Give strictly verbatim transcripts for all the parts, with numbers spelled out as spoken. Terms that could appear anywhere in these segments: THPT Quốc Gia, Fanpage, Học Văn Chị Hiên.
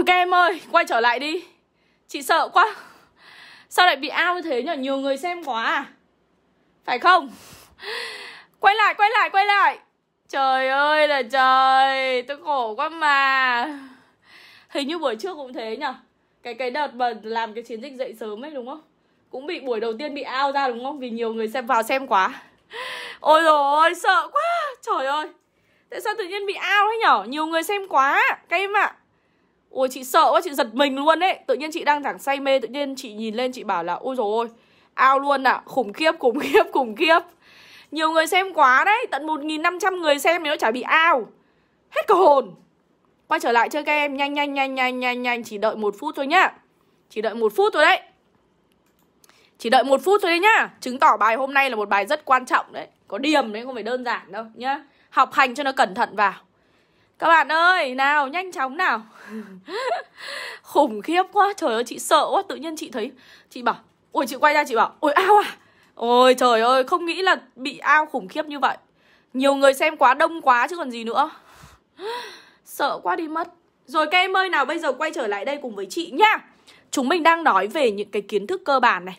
Ôi các em ơi, quay trở lại đi. Chị sợ quá. Sao lại bị ao như thế nhỉ? Nhiều người xem quá à? Phải không? Quay lại, quay lại, quay lại. Trời ơi là trời, tôi khổ quá mà. Hình như buổi trước cũng thế nhỉ? Cái cái đợt mà làm cái chiến dịch dậy sớm ấy đúng không? Cũng bị buổi đầu tiên bị ao ra đúng không? Vì nhiều người xem vào xem quá. Ôi dồi ôi, sợ quá. Trời ơi, tại sao tự nhiên bị ao ấy nhở? Nhiều người xem quá, các em ạ. Ôi chị sợ quá, chị giật mình luôn ấy. Tự nhiên chị đang thẳng say mê, tự nhiên chị nhìn lên chị bảo là ôi dồi ôi, ao luôn ạ, à. Khủng khiếp, khủng khiếp, khủng khiếp. Nhiều người xem quá đấy, tận một nghìn năm trăm người xem thì nó chả bị ao. Hết cả hồn. Quay trở lại chơi các em, nhanh nhanh nhanh nhanh nhanh nhanh, chỉ đợi một phút thôi nhá. Chỉ đợi một phút thôi đấy. Chỉ đợi một phút thôi đấy nhá. Chứng tỏ bài hôm nay là một bài rất quan trọng đấy. Có điểm đấy, không phải đơn giản đâu nhá. Học hành cho nó cẩn thận vào. Các bạn ơi, nào, nhanh chóng nào. Khủng khiếp quá, trời ơi, chị sợ quá. Tự nhiên chị thấy, chị bảo, ôi chị quay ra chị bảo, ôi ao à. Ôi trời ơi, không nghĩ là bị ao khủng khiếp như vậy. Nhiều người xem quá, đông quá chứ còn gì nữa. Sợ quá đi mất. Rồi các em ơi, nào bây giờ quay trở lại đây cùng với chị nhá. Chúng mình đang nói về những cái kiến thức cơ bản này.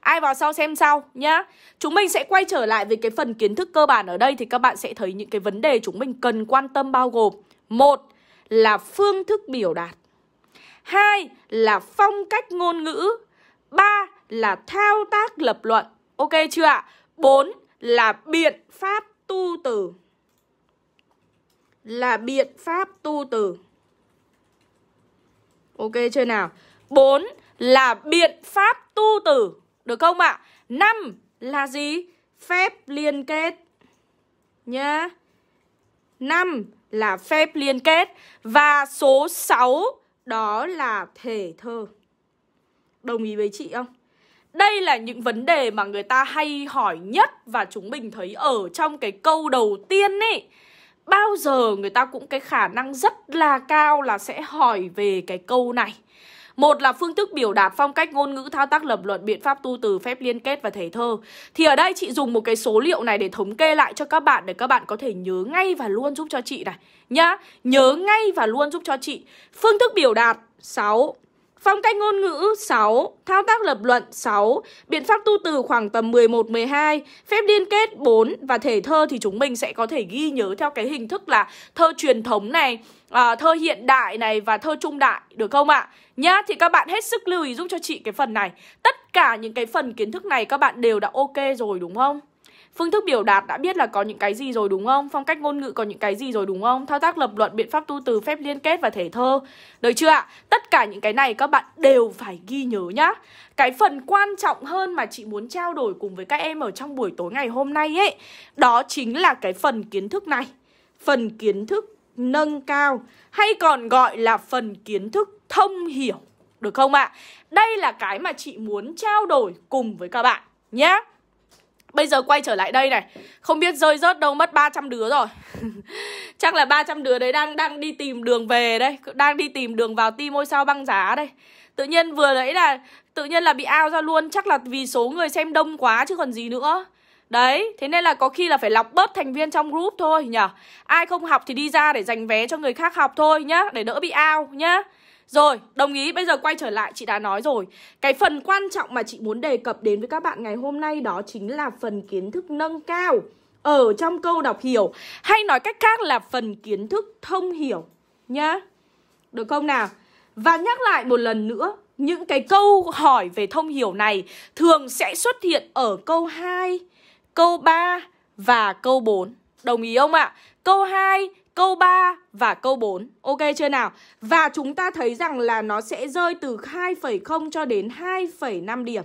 Ai vào sau xem sau nhá. Chúng mình sẽ quay trở lại với cái phần kiến thức cơ bản ở đây. Thì các bạn sẽ thấy những cái vấn đề chúng mình cần quan tâm bao gồm: một là phương thức biểu đạt, hai là phong cách ngôn ngữ, ba là thao tác lập luận. Ok chưa ạ? bốn là biện pháp tu từ. Là biện pháp tu từ. Ok chưa nào? bốn là biện pháp tu từ. Được không ạ? năm là gì? Phép liên kết nhá. năm là phép liên kết. Và số sáu đó là thể thơ. Đồng ý với chị không? Đây là những vấn đề mà người ta hay hỏi nhất. Và chúng mình thấy ở trong cái câu đầu tiên ấy, bao giờ người ta cũng cái khả năng rất là cao là sẽ hỏi về cái câu này. Một là phương thức biểu đạt, phong cách ngôn ngữ, thao tác lập luận, biện pháp tu từ, phép liên kết và thể thơ. Thì ở đây chị dùng một cái số liệu này để thống kê lại cho các bạn, để các bạn có thể nhớ ngay và luôn giúp cho chị này nhá. Nhớ ngay và luôn giúp cho chị. Phương thức biểu đạt sáu, phong cách ngôn ngữ sáu, thao tác lập luận sáu, biện pháp tu từ khoảng tầm mười một mười hai, phép liên kết bốn. Và thể thơ thì chúng mình sẽ có thể ghi nhớ theo cái hình thức là thơ truyền thống này, à, thơ hiện đại này và thơ trung đại. Được không ạ? Nhá, thì các bạn hết sức lưu ý giúp cho chị cái phần này. Tất cả những cái phần kiến thức này các bạn đều đã ok rồi đúng không? Phương thức biểu đạt đã biết là có những cái gì rồi đúng không? Phong cách ngôn ngữ có những cái gì rồi đúng không? Thao tác lập luận, biện pháp tu từ, phép liên kết và thể thơ. Được chưa ạ? Tất cả những cái này các bạn đều phải ghi nhớ nhá. Cái phần quan trọng hơn mà chị muốn trao đổi cùng với các em ở trong buổi tối ngày hôm nay ấy, đó chính là cái phần kiến thức này. Phần kiến thức nâng cao, hay còn gọi là phần kiến thức thông hiểu. Được không ạ? Đây là cái mà chị muốn trao đổi cùng với các bạn nhá. Bây giờ quay trở lại đây này. Không biết rơi rớt đâu mất ba trăm đứa rồi. Chắc là ba trăm đứa đấy đang đang đi tìm đường về đây, đang đi tìm đường vào team Ngôi Sao Băng Giá đây. Tự nhiên vừa nãy là tự nhiên là bị out ra luôn, chắc là vì số người xem đông quá chứ còn gì nữa. Đấy, thế nên là có khi là phải lọc bớt thành viên trong group thôi nhỉ. Ai không học thì đi ra để dành vé cho người khác học thôi nhá, để đỡ bị out nhá. Rồi, đồng ý, bây giờ quay trở lại, chị đã nói rồi. Cái phần quan trọng mà chị muốn đề cập đến với các bạn ngày hôm nay đó chính là phần kiến thức nâng cao ở trong câu đọc hiểu, hay nói cách khác là phần kiến thức thông hiểu nhá. Được không nào? Và nhắc lại một lần nữa, những cái câu hỏi về thông hiểu này thường sẽ xuất hiện ở câu hai, câu ba và câu bốn. Đồng ý không ạ? Câu hai, câu ba và câu bốn. Ok chưa nào? Và chúng ta thấy rằng là nó sẽ rơi từ hai phẩy không cho đến hai phẩy năm điểm.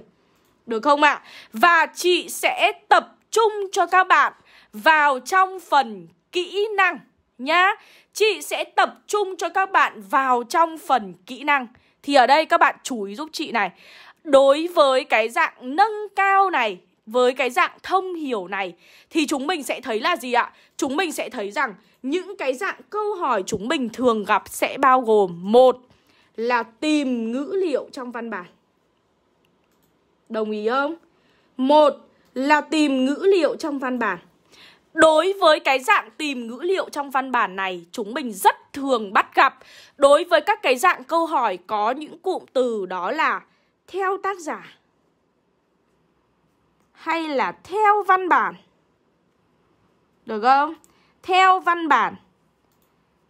Được không ạ? Và chị sẽ tập trung cho các bạn vào trong phần kỹ năng nhá. Chị sẽ tập trung cho các bạn vào trong phần kỹ năng. Thì ở đây các bạn chú ý giúp chị này. Đối với cái dạng nâng cao này, với cái dạng thông hiểu này, thì chúng mình sẽ thấy là gì ạ? Chúng mình sẽ thấy rằng những cái dạng câu hỏi chúng mình thường gặp sẽ bao gồm: một là tìm ngữ liệu trong văn bản. Đồng ý không? Một là tìm ngữ liệu trong văn bản. Đối với cái dạng tìm ngữ liệu trong văn bản này, chúng mình rất thường bắt gặp. Đối với các cái dạng câu hỏi có những cụm từ đó là theo tác giả hay là theo văn bản. Được không? Theo văn bản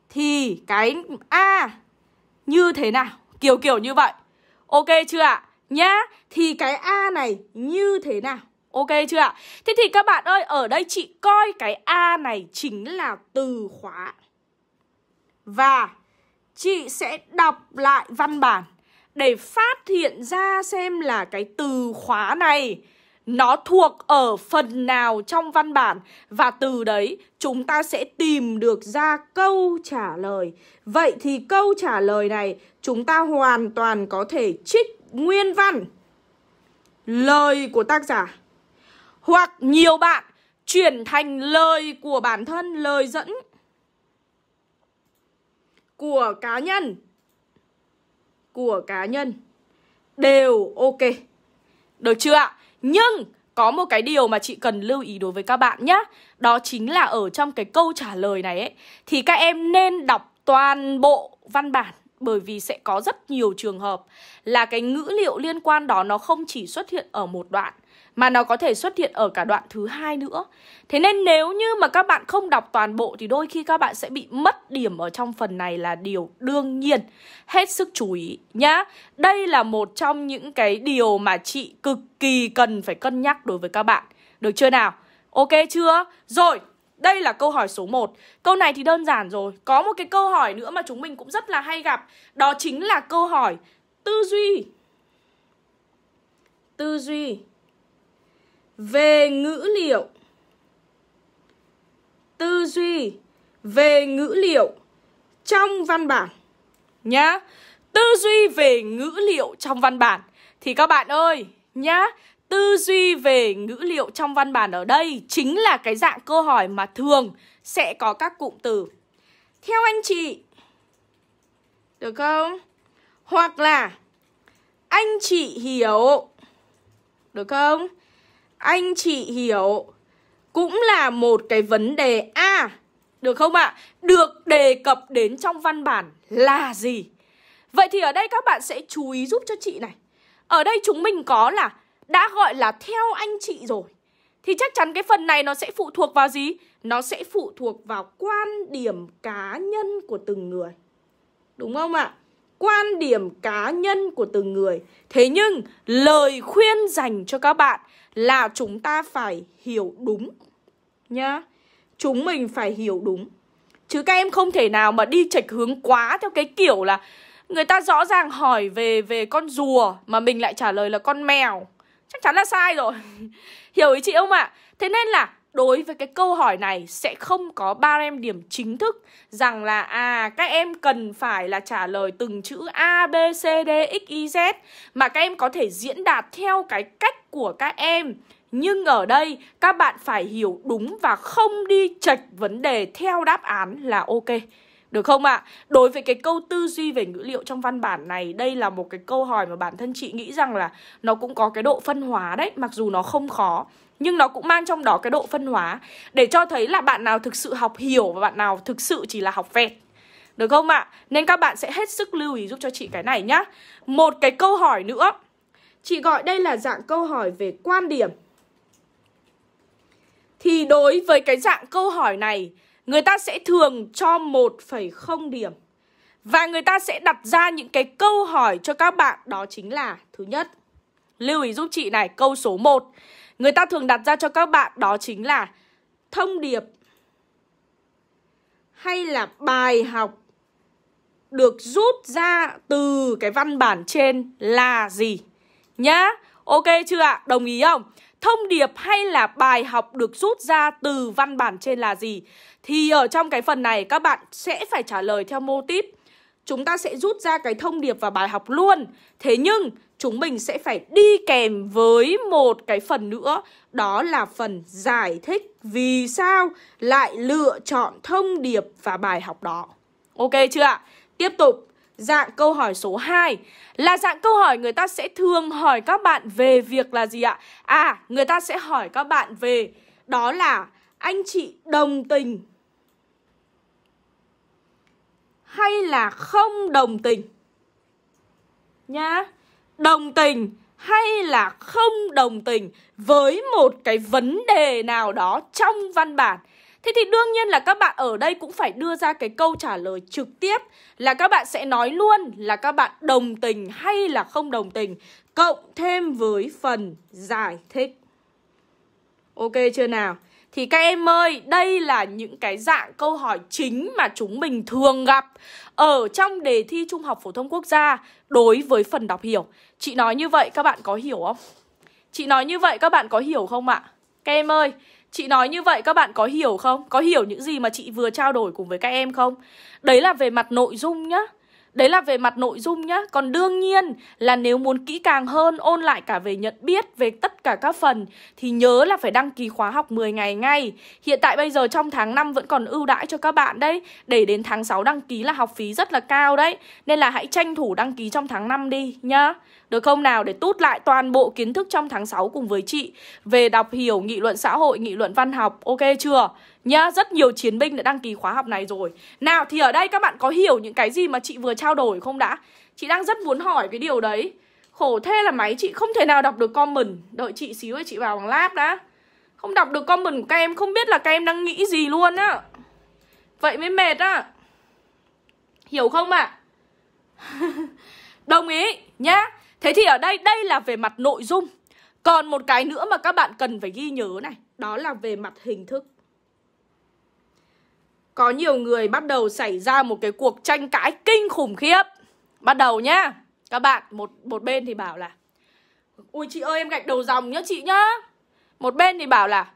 thì cái A như thế nào? Kiểu kiểu như vậy. Ok chưa ạ? Nhá, thì cái A này như thế nào? Ok chưa ạ? Thế thì các bạn ơi, ở đây chị coi cái A này chính là từ khóa. Và chị sẽ đọc lại văn bản để phát hiện ra xem là cái từ khóa này nó thuộc ở phần nào trong văn bản. Và từ đấy chúng ta sẽ tìm được ra câu trả lời. Vậy thì câu trả lời này chúng ta hoàn toàn có thể trích nguyên văn, lời của tác giả, hoặc nhiều bạn chuyển thành lời của bản thân, lời dẫn của cá nhân, của cá nhân đều ok. Được chưa ạ? Nhưng có một cái điều mà chị cần lưu ý đối với các bạn nhé. Đó chính là ở trong cái câu trả lời này ấy, thì các em nên đọc toàn bộ văn bản. Bởi vì sẽ có rất nhiều trường hợp là cái ngữ liệu liên quan đó nó không chỉ xuất hiện ở một đoạn, mà nó có thể xuất hiện ở cả đoạn thứ hai nữa. Thế nên nếu như mà các bạn không đọc toàn bộ thì đôi khi các bạn sẽ bị mất điểm ở trong phần này là điều đương nhiên. Hết sức chú ý nhá. Đây là một trong những cái điều mà chị cực kỳ cần phải cân nhắc đối với các bạn. Được chưa nào? Ok chưa? Rồi, đây là câu hỏi số một. Câu này thì đơn giản rồi. Có một cái câu hỏi nữa mà chúng mình cũng rất là hay gặp. Đó chính là câu hỏi tư duy. Tư duy về ngữ liệu. Tư duy về ngữ liệu trong văn bản nhá. Tư duy về ngữ liệu trong văn bản thì các bạn ơi nhá, tư duy về ngữ liệu trong văn bản ở đây chính là cái dạng câu hỏi mà thường sẽ có các cụm từ theo anh chị, được không? Hoặc là anh chị hiểu, được không? Anh chị hiểu cũng là một cái vấn đề A, được không ạ? Được đề cập đến trong văn bản là gì? Vậy thì ở đây các bạn sẽ chú ý giúp cho chị này. Ở đây chúng mình có là đã gọi là theo anh chị rồi, thì chắc chắn cái phần này nó sẽ phụ thuộc vào gì? Nó sẽ phụ thuộc vào quan điểm cá nhân của từng người, đúng không ạ? Quan điểm cá nhân của từng người. Thế nhưng lời khuyên dành cho các bạn là chúng ta phải hiểu đúng nhá. Chúng mình phải hiểu đúng. Chứ các em không thể nào mà đi chệch hướng quá theo cái kiểu là người ta rõ ràng hỏi về về con rùa mà mình lại trả lời là con mèo. Chắc chắn là sai rồi. Hiểu ý chị không ạ? À? Thế nên là đối với cái câu hỏi này sẽ không có ba em điểm chính thức rằng là à các em cần phải là trả lời từng chữ A, B, C, D, X, Y, Z, mà các em có thể diễn đạt theo cái cách của các em. Nhưng ở đây các bạn phải hiểu đúng và không đi chệch vấn đề theo đáp án là ok. Được không ạ? À? Đối với cái câu tư duy về ngữ liệu trong văn bản này, đây là một cái câu hỏi mà bản thân chị nghĩ rằng là nó cũng có cái độ phân hóa đấy. Mặc dù nó không khó, nhưng nó cũng mang trong đó cái độ phân hóa để cho thấy là bạn nào thực sự học hiểu và bạn nào thực sự chỉ là học vẹt. Được không ạ? À? Nên các bạn sẽ hết sức lưu ý giúp cho chị cái này nhá. Một cái câu hỏi nữa, chị gọi đây là dạng câu hỏi về quan điểm. Thì đối với cái dạng câu hỏi này, người ta sẽ thường cho một phẩy không điểm. Và người ta sẽ đặt ra những cái câu hỏi cho các bạn. Đó chính là thứ nhất, lưu ý giúp chị này, câu số một. Người ta thường đặt ra cho các bạn đó chính là thông điệp hay là bài học được rút ra từ cái văn bản trên là gì nhá. Ok chưa ạ? Đồng ý không? Thông điệp hay là bài học được rút ra từ văn bản trên là gì? Thì ở trong cái phần này các bạn sẽ phải trả lời theo mô típ. Chúng ta sẽ rút ra cái thông điệp và bài học luôn. Thế nhưng chúng mình sẽ phải đi kèm với một cái phần nữa. Đó là phần giải thích vì sao lại lựa chọn thông điệp và bài học đó. Ok chưa ạ? Tiếp tục. Dạng câu hỏi số hai là dạng câu hỏi người ta sẽ thường hỏi các bạn về việc là gì ạ? À, người ta sẽ hỏi các bạn về đó là anh chị đồng tình hay là không đồng tình nhá. Đồng tình hay là không đồng tình với một cái vấn đề nào đó trong văn bản. Thế thì đương nhiên là các bạn ở đây cũng phải đưa ra cái câu trả lời trực tiếp, là các bạn sẽ nói luôn là các bạn đồng tình hay là không đồng tình, cộng thêm với phần giải thích. Ok chưa nào? Thì các em ơi, đây là những cái dạng câu hỏi chính mà chúng mình thường gặp ở trong đề thi Trung học Phổ thông Quốc gia đối với phần đọc hiểu. Chị nói như vậy các bạn có hiểu không? Chị nói như vậy các bạn có hiểu không ạ? Các em ơi, chị nói như vậy các bạn có hiểu không? Có hiểu những gì mà chị vừa trao đổi cùng với các em không? Đấy là về mặt nội dung nhá. Đấy là về mặt nội dung nhá. Còn đương nhiên là nếu muốn kỹ càng hơn, ôn lại cả về nhận biết, về tất cả các phần, thì nhớ là phải đăng ký khóa học mười ngày ngay. Hiện tại bây giờ trong tháng năm vẫn còn ưu đãi cho các bạn đấy. Để đến tháng sáu đăng ký là học phí rất là cao đấy. Nên là hãy tranh thủ đăng ký trong tháng năm đi nhá. Được không nào? Để tút lại toàn bộ kiến thức trong tháng sáu cùng với chị về đọc hiểu, nghị luận xã hội, nghị luận văn học. Ok chưa? Nhá, rất nhiều chiến binh đã đăng ký khóa học này rồi. Nào thì ở đây các bạn có hiểu những cái gì mà chị vừa trao đổi không đã? Chị đang rất muốn hỏi cái điều đấy. Khổ thế là máy chị không thể nào đọc được comment. Đợi chị xíu ấy, chị vào bằng lab đã. Không đọc được comment của các em, không biết là các em đang nghĩ gì luôn á. Vậy mới mệt á. Hiểu không ạ? À? Đồng ý nhá. Thế thì ở đây, đây là về mặt nội dung. Còn một cái nữa mà các bạn cần phải ghi nhớ này, đó là về mặt hình thức. Có nhiều người bắt đầu xảy ra một cái cuộc tranh cãi kinh khủng khiếp. Bắt đầu nhá. Các bạn, một, một bên thì bảo là ui chị ơi em gạch đầu dòng nhá chị nhá. Một bên thì bảo là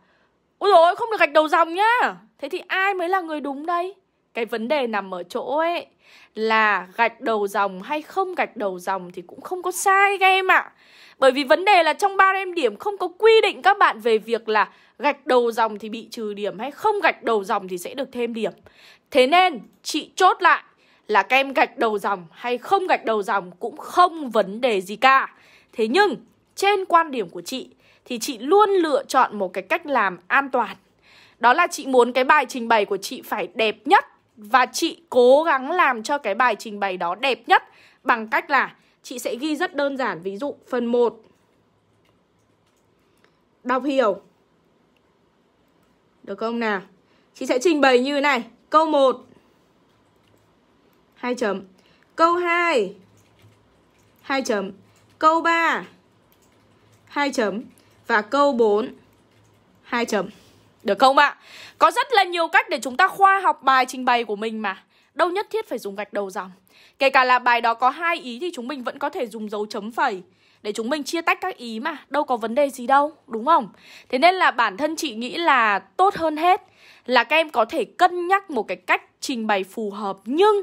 ui dồi ôi không được gạch đầu dòng nhá. Thế thì ai mới là người đúng đây? Cái vấn đề nằm ở chỗ ấy là gạch đầu dòng hay không gạch đầu dòng thì cũng không có sai các em ạ. À. Bởi vì vấn đề là trong ba em điểm không có quy định các bạn về việc là gạch đầu dòng thì bị trừ điểm hay không gạch đầu dòng thì sẽ được thêm điểm. Thế nên chị chốt lại là các em gạch đầu dòng hay không gạch đầu dòng cũng không vấn đề gì cả. Thế nhưng trên quan điểm của chị thì chị luôn lựa chọn một cái cách làm an toàn. Đó là chị muốn cái bài trình bày của chị phải đẹp nhất. Và chị cố gắng làm cho cái bài trình bày đó đẹp nhất bằng cách là chị sẽ ghi rất đơn giản. Ví dụ phần một đọc hiểu. Được không nào? Chị sẽ trình bày như này. Câu một hai chấm. Câu hai hai chấm. Câu ba hai chấm. Và câu bốn hai chấm. Được không ạ? Có rất là nhiều cách để chúng ta khoa học bài trình bày của mình mà. Đâu nhất thiết phải dùng gạch đầu dòng. Kể cả là bài đó có hai ý thì chúng mình vẫn có thể dùng dấu chấm phẩy để chúng mình chia tách các ý mà. Đâu có vấn đề gì đâu, đúng không? Thế nên là bản thân chị nghĩ là tốt hơn hết là các em có thể cân nhắc một cái cách trình bày phù hợp. Nhưng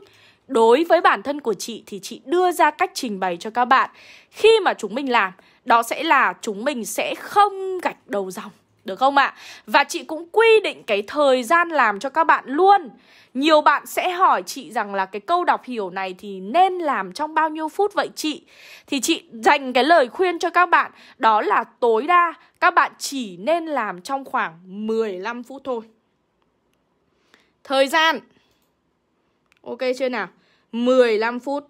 đối với bản thân của chị thì chị đưa ra cách trình bày cho các bạn. Khi mà chúng mình làm, đó sẽ là chúng mình sẽ không gạch đầu dòng. Được không ạ? Và chị cũng quy định cái thời gian làm cho các bạn luôn. Nhiều bạn sẽ hỏi chị rằng là cái câu đọc hiểu này thì nên làm trong bao nhiêu phút vậy chị? Thì chị dành cái lời khuyên cho các bạn, đó là tối đa các bạn chỉ nên làm trong khoảng mười lăm phút thôi. Thời gian. Ok chưa nào? mười lăm phút.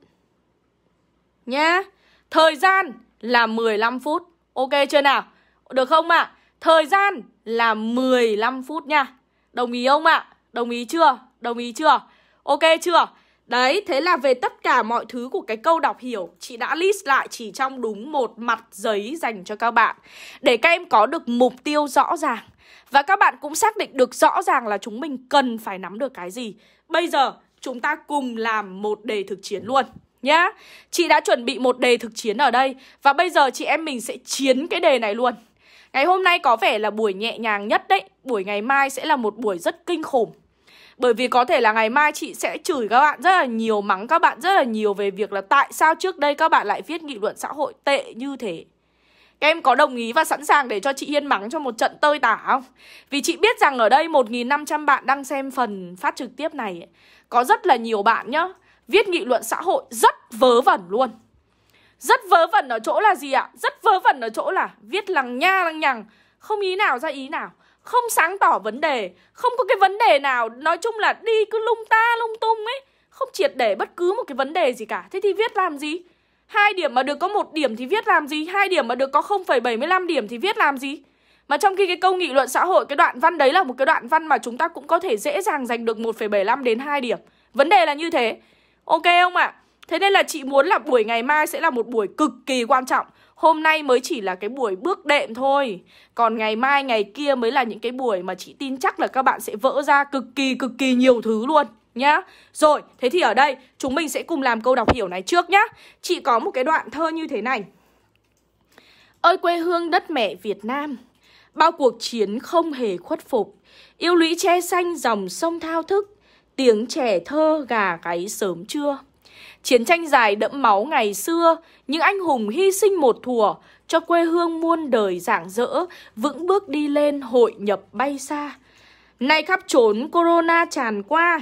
Nhá. Thời gian là mười lăm phút. Ok chưa nào? Được không ạ? À? Thời gian là mười lăm phút nha. Đồng ý không ạ? À? Đồng ý chưa? Đồng ý chưa? Ok chưa? Đấy, thế là về tất cả mọi thứ của cái câu đọc hiểu, chị đã list lại chỉ trong đúng một mặt giấy dành cho các bạn. Để các em có được mục tiêu rõ ràng. Và các bạn cũng xác định được rõ ràng là chúng mình cần phải nắm được cái gì. Bây giờ, chúng ta cùng làm một đề thực chiến luôn. Nhá. Chị đã chuẩn bị một đề thực chiến ở đây. Và bây giờ chị em mình sẽ chiến cái đề này luôn. Ngày hôm nay có vẻ là buổi nhẹ nhàng nhất đấy. Buổi ngày mai sẽ là một buổi rất kinh khủng. Bởi vì có thể là ngày mai chị sẽ chửi các bạn rất là nhiều, mắng các bạn rất là nhiều về việc là tại sao trước đây các bạn lại viết nghị luận xã hội tệ như thế. Các em có đồng ý và sẵn sàng để cho chị Hiên mắng cho một trận tơi tả không? Vì chị biết rằng ở đây một nghìn năm trăm bạn đang xem phần phát trực tiếp này ấy. Có rất là nhiều bạn nhá, viết nghị luận xã hội rất vớ vẩn luôn. Rất vớ vẩn ở chỗ là gì ạ? Rất vớ vẩn ở chỗ là viết lằng nha lằng nhằng, không ý nào ra ý nào, không sáng tỏ vấn đề, không có cái vấn đề nào, nói chung là đi cứ lung ta lung tung ấy, không triệt để bất cứ một cái vấn đề gì cả. Thế thì viết làm gì? Hai điểm mà được có một điểm thì viết làm gì? Hai điểm mà được có không phẩy bảy mươi lăm điểm thì viết làm gì? Mà trong khi cái câu nghị luận xã hội, cái đoạn văn đấy là một cái đoạn văn mà chúng ta cũng có thể dễ dàng giành được một phẩy bảy mươi lăm đến hai điểm. Vấn đề là như thế. Ok không ạ? À? Thế nên là chị muốn là buổi ngày mai sẽ là một buổi cực kỳ quan trọng. Hôm nay mới chỉ là cái buổi bước đệm thôi. Còn ngày mai, ngày kia mới là những cái buổi mà chị tin chắc là các bạn sẽ vỡ ra cực kỳ cực kỳ nhiều thứ luôn nhá. Rồi, thế thì ở đây chúng mình sẽ cùng làm câu đọc hiểu này trước nhá. Chị có một cái đoạn thơ như thế này. Ơi quê hương đất mẹ Việt Nam, bao cuộc chiến không hề khuất phục, yêu lũy che xanh dòng sông thao thức, tiếng trẻ thơ gà gáy sớm trưa. Chiến tranh dài đẫm máu ngày xưa, những anh hùng hy sinh một thủa, cho quê hương muôn đời rạng rỡ, vững bước đi lên hội nhập bay xa. Nay khắp trốn corona tràn qua,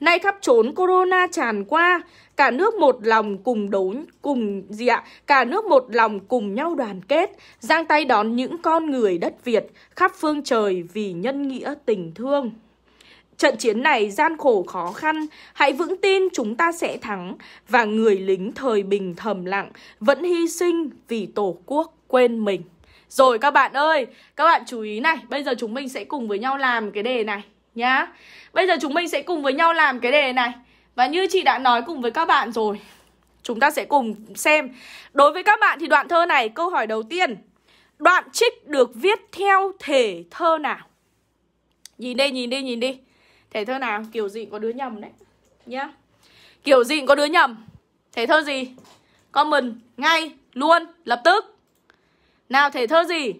nay khắp trốn corona tràn qua, cả nước một lòng cùng đấu cùng gì ạ? Cả nước một lòng cùng nhau đoàn kết, giang tay đón những con người đất Việt khắp phương trời vì nhân nghĩa tình thương. Trận chiến này gian khổ khó khăn, hãy vững tin chúng ta sẽ thắng, và người lính thời bình thầm lặng vẫn hy sinh vì tổ quốc quên mình. Rồi các bạn ơi, các bạn chú ý này, bây giờ chúng mình sẽ cùng với nhau làm cái đề này nhá. Bây giờ chúng mình sẽ cùng với nhau làm cái đề này. Và như chị đã nói cùng với các bạn rồi, chúng ta sẽ cùng xem. Đối với các bạn thì đoạn thơ này, câu hỏi đầu tiên, đoạn trích được viết theo thể thơ nào? Nhìn đi, nhìn đi, nhìn đi. Thể thơ nào? Kiểu gì có đứa nhầm đấy nhá. Yeah. Kiểu gì có đứa nhầm. Thể thơ gì? Comment ngay, luôn, lập tức. Nào, thể thơ gì?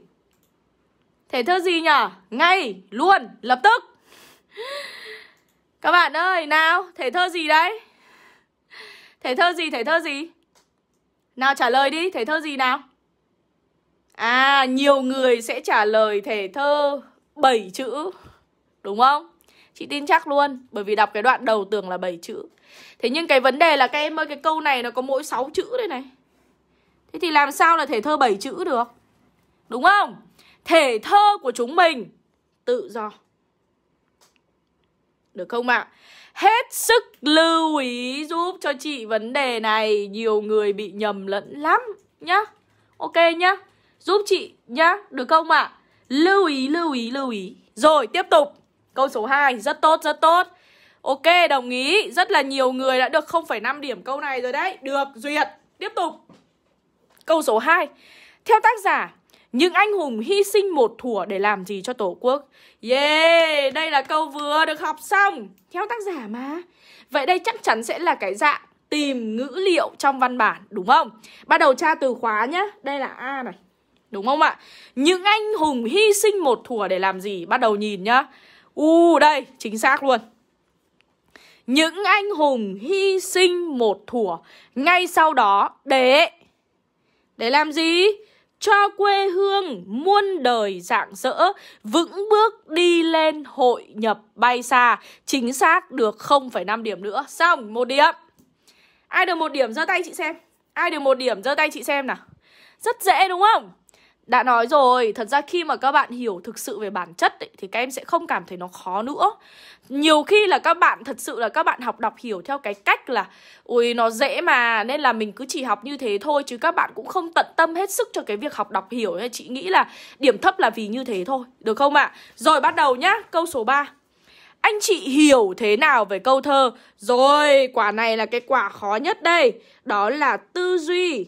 Thể thơ gì nhở? Ngay, luôn, lập tức. Các bạn ơi, nào, thể thơ gì đấy? Thể thơ gì, thể thơ gì? Nào trả lời đi, thể thơ gì nào? À, nhiều người sẽ trả lời thể thơ bảy chữ, đúng không? Chị tin chắc luôn, bởi vì đọc cái đoạn đầu tưởng là bảy chữ. Thế nhưng cái vấn đề là các em ơi, cái câu này nó có mỗi sáu chữ đây này. Thế thì làm sao là thể thơ bảy chữ được, đúng không? Thể thơ của chúng mình tự do, được không ạ? Hết sức lưu ý giúp cho chị vấn đề này. Nhiều người bị nhầm lẫn lắm nhá. Ok nhá, giúp chị nhá, được không ạ? Lưu ý, lưu ý, lưu ý. Rồi, tiếp tục. Câu số hai, rất tốt, rất tốt. Ok, đồng ý. Rất là nhiều người đã được không phẩy năm điểm câu này rồi đấy. Được, duyệt. Tiếp tục. Câu số hai. Theo tác giả, những anh hùng hy sinh một thủa để làm gì cho tổ quốc? Yeah, đây là câu vừa được học xong. Theo tác giả mà. Vậy đây chắc chắn sẽ là cái dạng tìm ngữ liệu trong văn bản, đúng không? Bắt đầu tra từ khóa nhá. Đây là A này, đúng không ạ? Những anh hùng hy sinh một thủa để làm gì? Bắt đầu nhìn nhá. U uh, đây, chính xác luôn. Những anh hùng hy sinh một thủa, ngay sau đó để để làm gì? Cho quê hương muôn đời rạng rỡ, vững bước đi lên hội nhập bay xa. Chính xác, được không phẩy năm điểm nữa. Xong, một điểm. Ai được một điểm giơ tay chị xem. Ai được một điểm giơ tay chị xem nào. Rất dễ đúng không? Đã nói rồi, thật ra khi mà các bạn hiểu thực sự về bản chất ấy, thì các em sẽ không cảm thấy nó khó nữa. Nhiều khi là các bạn, thật sự là các bạn học đọc hiểu theo cái cách là ui nó dễ mà, nên là mình cứ chỉ học như thế thôi, chứ các bạn cũng không tận tâm hết sức cho cái việc học đọc hiểu. Chị nghĩ là điểm thấp là vì như thế thôi, được không ạ? À? Rồi bắt đầu nhá, câu số ba. Anh chị hiểu thế nào về câu thơ? Rồi, quả này là cái quả khó nhất đây. Đó là tư duy.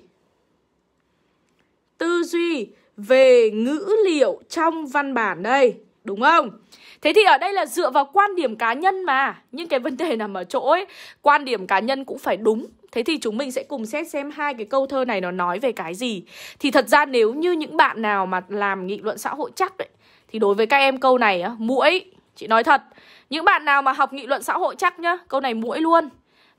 Tư duy về ngữ liệu trong văn bản đây, đúng không? Thế thì ở đây là dựa vào quan điểm cá nhân mà. Nhưng cái vấn đề nằm ở chỗ ấy, quan điểm cá nhân cũng phải đúng. Thế thì chúng mình sẽ cùng xét xem hai cái câu thơ này nó nói về cái gì. Thì thật ra nếu như những bạn nào mà làm nghị luận xã hội chắc đấy, thì đối với các em câu này muỗi. Chị nói thật, những bạn nào mà học nghị luận xã hội chắc nhá, câu này muỗi luôn.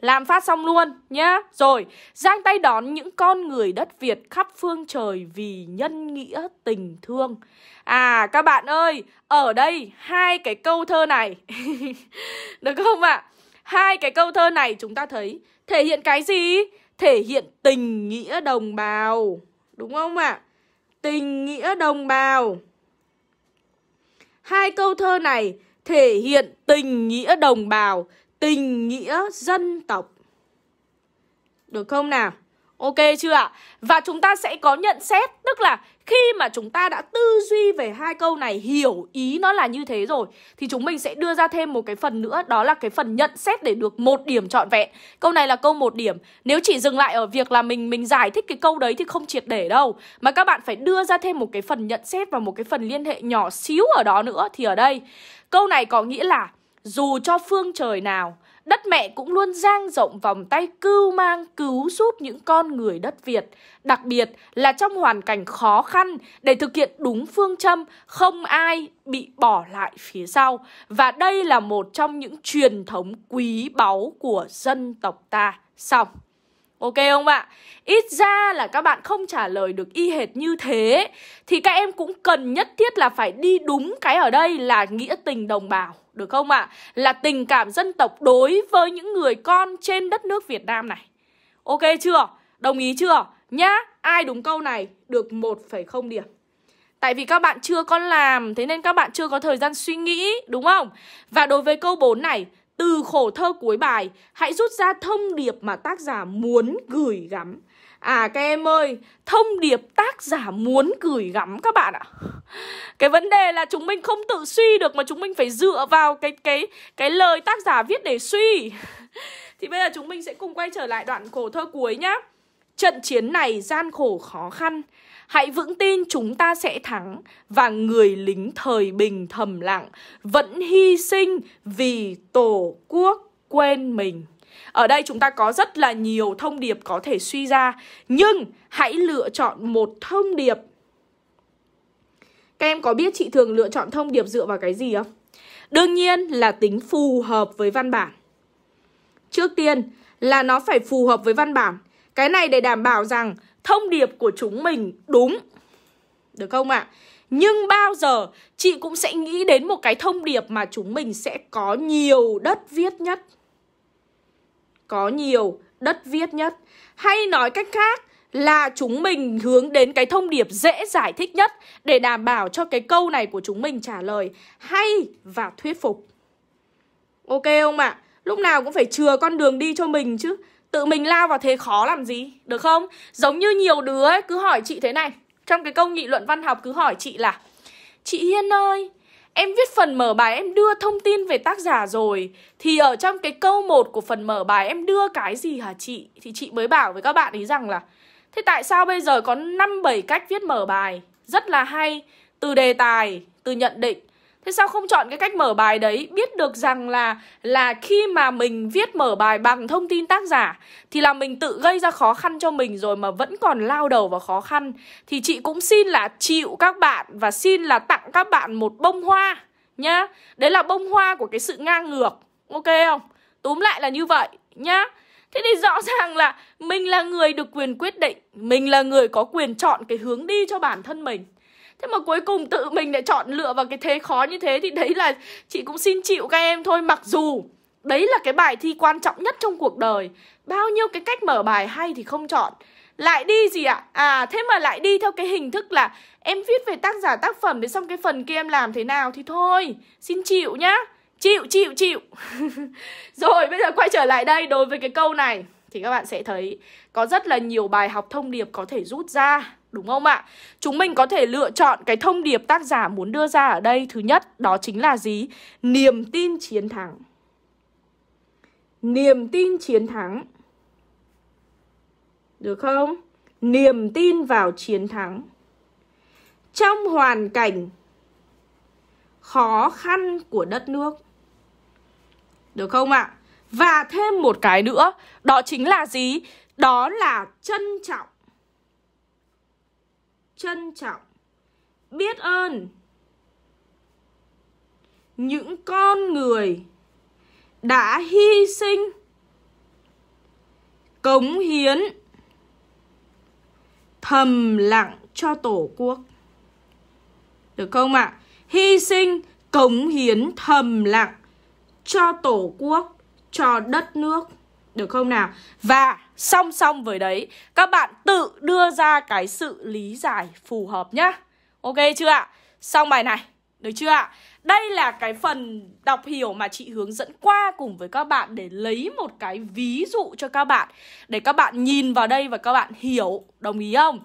Làm phát xong luôn nhá. Rồi, giang tay đón những con người đất Việt khắp phương trời vì nhân nghĩa tình thương. À các bạn ơi, ở đây hai cái câu thơ này được không ạ? À? Hai cái câu thơ này chúng ta thấy thể hiện cái gì? Thể hiện tình nghĩa đồng bào, đúng không ạ? À? Tình nghĩa đồng bào. Hai câu thơ này thể hiện tình nghĩa đồng bào, tình nghĩa dân tộc. Được không nào? Ok chưa ạ? Và chúng ta sẽ có nhận xét, tức là khi mà chúng ta đã tư duy về hai câu này, hiểu ý nó là như thế rồi, thì chúng mình sẽ đưa ra thêm một cái phần nữa, đó là cái phần nhận xét để được một điểm trọn vẹn. Câu này là câu một điểm. Nếu chỉ dừng lại ở việc là mình mình giải thích cái câu đấy thì không triệt để đâu, mà các bạn phải đưa ra thêm một cái phần nhận xét và một cái phần liên hệ nhỏ xíu ở đó nữa. Thì ở đây, câu này có nghĩa là dù cho phương trời nào, đất mẹ cũng luôn dang rộng vòng tay cưu mang cứu giúp những con người đất Việt, đặc biệt là trong hoàn cảnh khó khăn, để thực hiện đúng phương châm không ai bị bỏ lại phía sau. Và đây là một trong những truyền thống quý báu của dân tộc ta. Xong. Ok không ạ? Ít ra là các bạn không trả lời được y hệt như thế, thì các em cũng cần nhất thiết là phải đi đúng cái ở đây là nghĩa tình đồng bào. Được không ạ? À? Là tình cảm dân tộc đối với những người con trên đất nước Việt Nam này. Ok chưa? Đồng ý chưa? Nhá, ai đúng câu này được một phẩy không điểm. Tại vì các bạn chưa có làm, thế nên các bạn chưa có thời gian suy nghĩ, đúng không? Và đối với câu bốn này, từ khổ thơ cuối bài, hãy rút ra thông điệp mà tác giả muốn gửi gắm. À các em ơi, thông điệp tác giả muốn gửi gắm các bạn ạ. Cái vấn đề là chúng mình không tự suy được, mà chúng mình phải dựa vào cái cái cái lời tác giả viết để suy. Thì bây giờ chúng mình sẽ cùng quay trở lại đoạn khổ thơ cuối nhá. Trận chiến này gian khổ khó khăn, hãy vững tin chúng ta sẽ thắng. Và người lính thời bình thầm lặng vẫn hy sinh vì tổ quốc quên mình. Ở đây chúng ta có rất là nhiều thông điệp có thể suy ra, nhưng hãy lựa chọn một thông điệp. Các em có biết chị thường lựa chọn thông điệp dựa vào cái gì không? Đương nhiên là tính phù hợp với văn bản. Trước tiên là nó phải phù hợp với văn bản. Cái này để đảm bảo rằng thông điệp của chúng mình đúng. Được không ạ? Nhưng bao giờ chị cũng sẽ nghĩ đến một cái thông điệp mà chúng mình sẽ có nhiều đất viết nhất. Có nhiều đất viết nhất. Hay nói cách khác là chúng mình hướng đến cái thông điệp dễ giải thích nhất để đảm bảo cho cái câu này của chúng mình trả lời hay và thuyết phục. Ok không ạ? Lúc nào cũng phải chừa con đường đi cho mình chứ. Tự mình lao vào thế khó làm gì, được không? Giống như nhiều đứa ấy, cứ hỏi chị thế này. Trong cái câu nghị luận văn học cứ hỏi chị là: chị Hiên ơi, em viết phần mở bài em đưa thông tin về tác giả rồi, thì ở trong cái câu một của phần mở bài em đưa cái gì hả chị? Thì chị mới bảo với các bạn ý rằng là thế tại sao bây giờ có năm bảy cách viết mở bài rất là hay, từ đề tài, từ nhận định. Thế sao không chọn cái cách mở bài đấy? Biết được rằng là là khi mà mình viết mở bài bằng thông tin tác giả thì là mình tự gây ra khó khăn cho mình rồi mà vẫn còn lao đầu vào khó khăn. Thì chị cũng xin là chịu các bạn và xin là tặng các bạn một bông hoa nhá. Đấy là bông hoa của cái sự ngang ngược. Ok không? Túm lại là như vậy nhá. Thế thì rõ ràng là mình là người được quyền quyết định, mình là người có quyền chọn cái hướng đi cho bản thân mình. Thế mà cuối cùng tự mình lại chọn lựa vào cái thế khó như thế thì đấy là chị cũng xin chịu các em thôi. Mặc dù đấy là cái bài thi quan trọng nhất trong cuộc đời, bao nhiêu cái cách mở bài hay thì không chọn, lại đi gì ạ? À thế mà lại đi theo cái hình thức là em viết về tác giả tác phẩm, xong cái phần kia em làm thế nào thì thôi, xin chịu nhá. Chịu, chịu, chịu. Rồi bây giờ quay trở lại đây. Đối với cái câu này thì các bạn sẽ thấy có rất là nhiều bài học thông điệp có thể rút ra, đúng không ạ? Chúng mình có thể lựa chọn cái thông điệp tác giả muốn đưa ra ở đây. Thứ nhất, đó chính là gì? Niềm tin chiến thắng. Niềm tin chiến thắng. Được không? Niềm tin vào chiến thắng. Trong hoàn cảnh khó khăn của đất nước. Được không ạ? Và thêm một cái nữa, đó chính là gì? Đó là trân trọng. Trân trọng, biết ơn những con người đã hy sinh, cống hiến, thầm lặng cho Tổ quốc. Được không ạ? Hy sinh, cống hiến, thầm lặng cho Tổ quốc, cho đất nước. Được không nào? Và song song với đấy, các bạn tự đưa ra cái sự lý giải phù hợp nhá. Ok chưa ạ? Xong bài này, Được chưa ạ? Đây là cái phần đọc hiểu mà chị hướng dẫn qua cùng với các bạn để lấy một cái ví dụ cho các bạn, để các bạn nhìn vào đây và các bạn hiểu. Đồng ý không?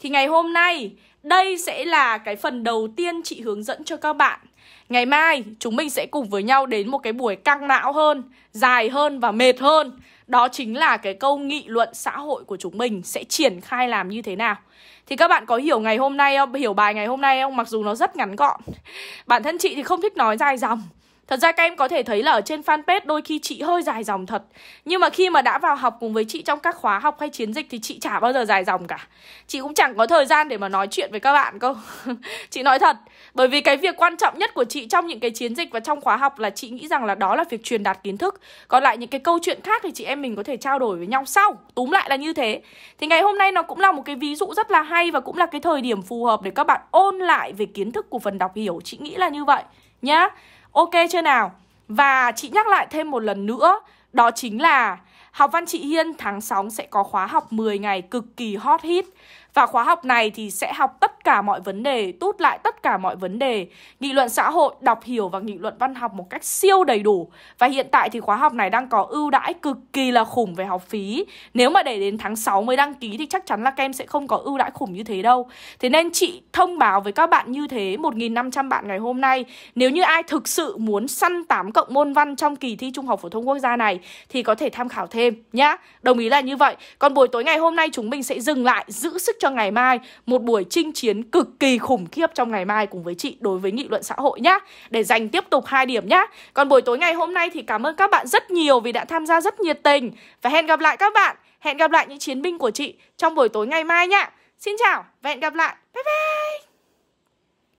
Thì ngày hôm nay đây sẽ là cái phần đầu tiên chị hướng dẫn cho các bạn. Ngày mai chúng mình sẽ cùng với nhau đến một cái buổi căng não hơn, dài hơn và mệt hơn. Đó chính là cái câu nghị luận xã hội của chúng mình sẽ triển khai làm như thế nào. Thì các bạn có hiểu ngày hôm nay không? Hiểu bài ngày hôm nay không? Mặc dù nó rất ngắn gọn. Bản thân chị thì không thích nói dài dòng. Thật ra các em có thể thấy là ở trên fanpage đôi khi chị hơi dài dòng thật. Nhưng mà khi mà đã vào học cùng với chị trong các khóa học hay chiến dịch thì chị chả bao giờ dài dòng cả. Chị cũng chẳng có thời gian để mà nói chuyện với các bạn cơ. Chị nói thật. Bởi vì cái việc quan trọng nhất của chị trong những cái chiến dịch và trong khóa học là chị nghĩ rằng là đó là việc truyền đạt kiến thức. Còn lại những cái câu chuyện khác thì chị em mình có thể trao đổi với nhau sau. Túm lại là như thế. Thì ngày hôm nay nó cũng là một cái ví dụ rất là hay và cũng là cái thời điểm phù hợp để các bạn ôn lại về kiến thức của phần đọc hiểu. Chị nghĩ là như vậy nhá. Ok chưa nào? Và chị nhắc lại thêm một lần nữa, đó chính là Học Văn Chị Hiên tháng sáu sẽ có khóa học mười ngày cực kỳ hot hit. Và khóa học này thì sẽ học tất cả mọi vấn đề, tút lại tất cả mọi vấn đề nghị luận xã hội, đọc hiểu và nghị luận văn học một cách siêu đầy đủ. Và hiện tại thì khóa học này đang có ưu đãi cực kỳ là khủng về học phí. Nếu mà để đến tháng sáu mới đăng ký thì chắc chắn là các em sẽ không có ưu đãi khủng như thế đâu. Thế nên chị thông báo với các bạn như thế, một nghìn năm trăm bạn ngày hôm nay. Nếu như ai thực sự muốn săn tám cộng môn văn trong kỳ thi Trung học Phổ thông Quốc gia này thì có thể tham khảo thêm nhá. Đồng ý là như vậy. Còn buổi tối ngày hôm nay chúng mình sẽ dừng lại, giữ sức cho ngày mai, một buổi chinh chiến cực kỳ khủng khiếp trong ngày mai cùng với chị đối với nghị luận xã hội nhá, để giành tiếp tục hai điểm nhá. Còn buổi tối ngày hôm nay thì cảm ơn các bạn rất nhiều vì đã tham gia rất nhiệt tình, và hẹn gặp lại các bạn, hẹn gặp lại những chiến binh của chị trong buổi tối ngày mai nhá. Xin chào và hẹn gặp lại. Bye bye.